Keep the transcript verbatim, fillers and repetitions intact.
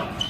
No.